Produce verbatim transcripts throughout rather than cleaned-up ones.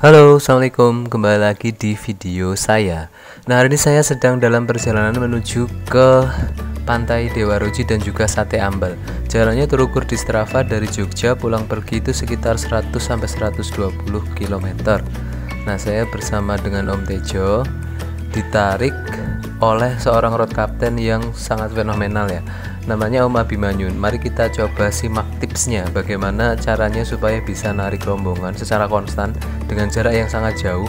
Halo, assalamualaikum, kembali lagi di video saya. Nah, hari ini saya sedang dalam perjalanan menuju ke Pantai Dewaruci dan juga Sate Ambal. Jalannya terukur di Strava dari Jogja, pulang pergi itu sekitar seratus sampai seratus dua puluh kilometer. Nah, saya bersama dengan Om Tejo ditarik oleh seorang road captain yang sangat fenomenal ya. Namanya Om Abimanyu. Mari kita coba simak tipsnya, bagaimana caranya supaya bisa narik rombongan secara konstan dengan jarak yang sangat jauh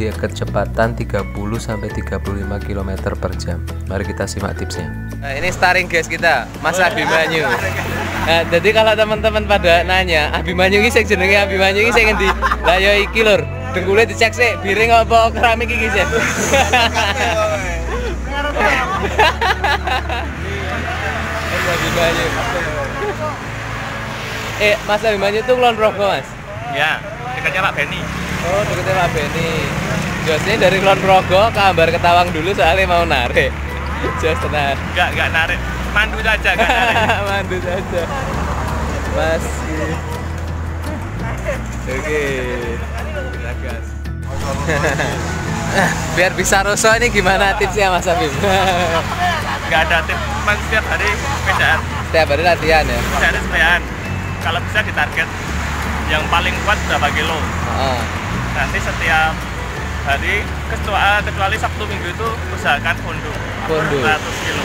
di kecepatan tiga puluh sampai tiga puluh lima kilometer per jam. Mari kita simak tipsnya. Nah, ini starring guys kita, Mas Abimanyu. Nah, jadi kalau teman-teman pada nanya, Abimanyu iki sing jenenge Abimanyu iki sing ngendi? Lah ya iki lur, dengkule dicek sik, biring apa keramik iki sik. Abimanyu. Eh, Mas Abimanyu itu Klonrogo, Mas? Ya, dekatnya Pak Benny. Oh, dekatnya Pak Benny. Josnya dari Klonrogo ke Ambar Ketawang dulu soalnya mau narik. Jos tenar. Enggak, enggak narik. Mandu saja, enggak narik. Mandu saja. Mas. Oke. Kita gas. Biar bisa roso ini gimana tipsnya Mas Abim? Nggak ada tips, cuma setiap hari sepedaan. Setiap hari latihan ya? Setiap hari sepedaan. Kalau bisa ditarget yang paling kuat berapa kilo. Oh. Nanti setiap hari kecuali Sabtu Minggu itu usahakan pundu. Pundu. seratus kilo.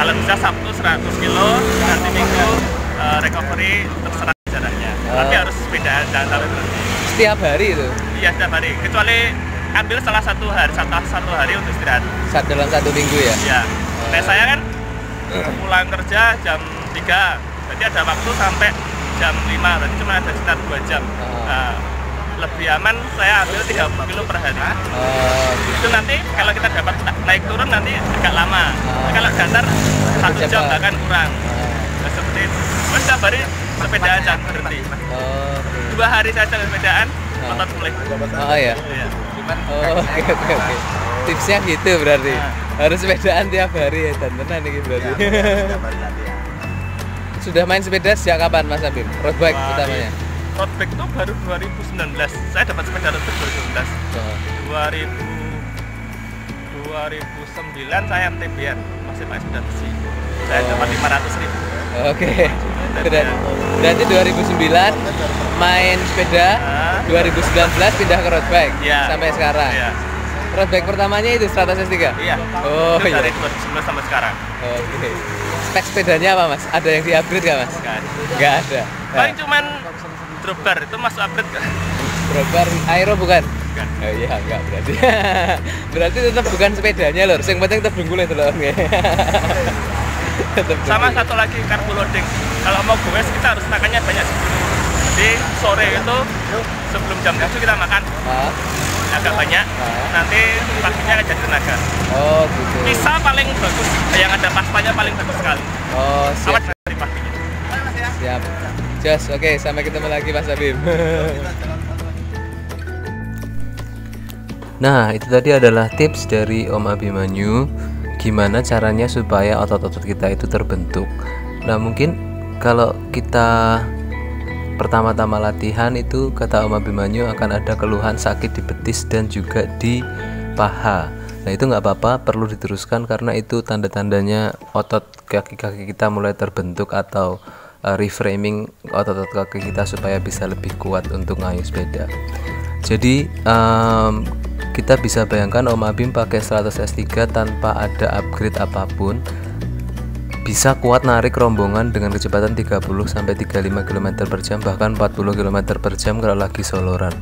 Kalau bisa Sabtu seratus kilo, nanti Minggu uh, recovery terserah jaraknya. Oh. Tapi harus sepedaan, jangan sampai berhenti. Setiap hari itu? Iya setiap hari. Kecuali ambil salah satu hari, salah satu hari untuk istirahat. Saat dalam satu minggu ya? Iya. Nah, saya kan pulang kerja jam tiga, berarti ada waktu sampai jam lima, berarti cuma ada sekitar dua jam. Nah, lebih aman saya ambil tiga puluh kilo per hari. Itu nanti kalau kita dapat naik turun nanti agak lama. Kalau datar satu jam bahkan kurang. Nah, seperti itu. Setiap hari sepedaan jangan berhenti. Dua hari saya jalan sepedaan, otot mulai. Oh iya? Oh, oke oke oke. Tipsnya gitu berarti. Harus sepedaan tiap hari ya, tenan ini berarti. Ya, sudah main sepeda sejak kapan Mas Abim? Road bike utamanya. Road bike itu baru dua ribu sembilan belas. Saya dapat sepeda road bike dua ribu sembilan belas. dua ribu sembilan saya M T B R, masih pakai sepeda besi. Saya oh. dapat lima ratus ribu. Oke. Okay. Berarti dua ribu sembilan main sepeda, dua ribu sembilan belas pindah ke road bike ya, sampai sekarang. Ya. Road bike pertamanya itu Stratos S tiga? Iya. Oh, itu dari dua ribu sembilan belas sampai sekarang. Oke. Okay. Spek sepedanya apa, Mas? Ada yang di-upgrade nggak, Mas? Nggak ada. Nggak ada. Paling cuman drop bar, itu masuk upgrade nggak? Drop bar aero bukan? Bukan. Oh iya, nggak berarti. Berarti tetap bukan sepedanya, lor. Yang penting tetap dengkulnya itu, lor. Sama satu lagi, carbo loading. Kalau mau goes, kita harus makannya banyak sebelum. Jadi sore itu, sebelum jam tujuh kita makan. Ah. Agak banyak, nanti paginya akan jadi tenaga. Oh gitu. Bisa paling bagus, yang ada pastanya paling bagus sekali. Oh siap. Awat dari paginya. Siap. Just, oke, okay, sampai ketemu lagi Mas Abim. Nah, itu tadi adalah tips dari Om Abimanyu, gimana caranya supaya otot-otot kita itu terbentuk. Nah, mungkin kalau kita pertama-tama latihan itu kata Om Abimanyu akan ada keluhan sakit di betis dan juga di paha. Nah itu nggak apa-apa, perlu diteruskan karena itu tanda-tandanya otot kaki-kaki kita mulai terbentuk atau uh, reframing otot-otot kaki kita supaya bisa lebih kuat untuk ngayu sepeda. Jadi um, kita bisa bayangkan Om Abim pakai Stratos S tiga tanpa ada upgrade apapun, bisa kuat narik rombongan dengan kecepatan tiga puluh sampai tiga puluh lima kilometer per jam bahkan empat puluh kilometer per jam kalau lagi soloran.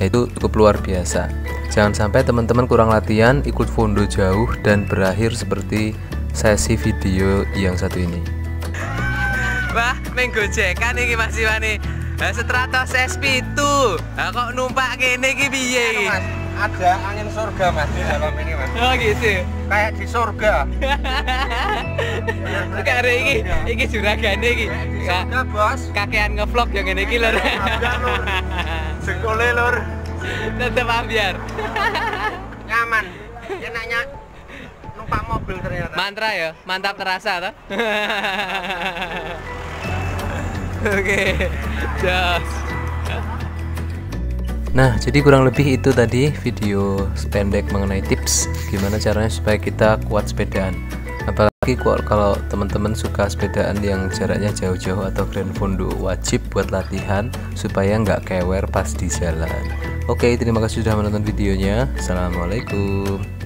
Itu cukup luar biasa. Jangan sampai teman-teman kurang latihan, ikut fondo jauh dan berakhir seperti sesi video yang satu ini. Wah, menggojekan iki Mas Iwani. Nah, Stratos S P dua. Nah, kok numpak kene iki piye iki? Ada angin surga Mas di dalam ini Mas. Oh gitu. Kayak di surga. Bukan ada ini, ini juragane ini. Surga bos. Kakean ngevlog yang ini iki lor. Sekole lor. Tetep ambyar. Nyaman. Enaknya numpak mobil ternyata. Mantra ya, mantap terasa toh. Oke. Jos. Nah, jadi kurang lebih itu tadi video pendek mengenai tips gimana caranya supaya kita kuat sepedaan. Apalagi kalau teman-teman suka sepedaan yang jaraknya jauh-jauh atau grand fondo, wajib buat latihan supaya nggak kewer pas di jalan. Oke, terima kasih sudah menonton videonya. Assalamualaikum.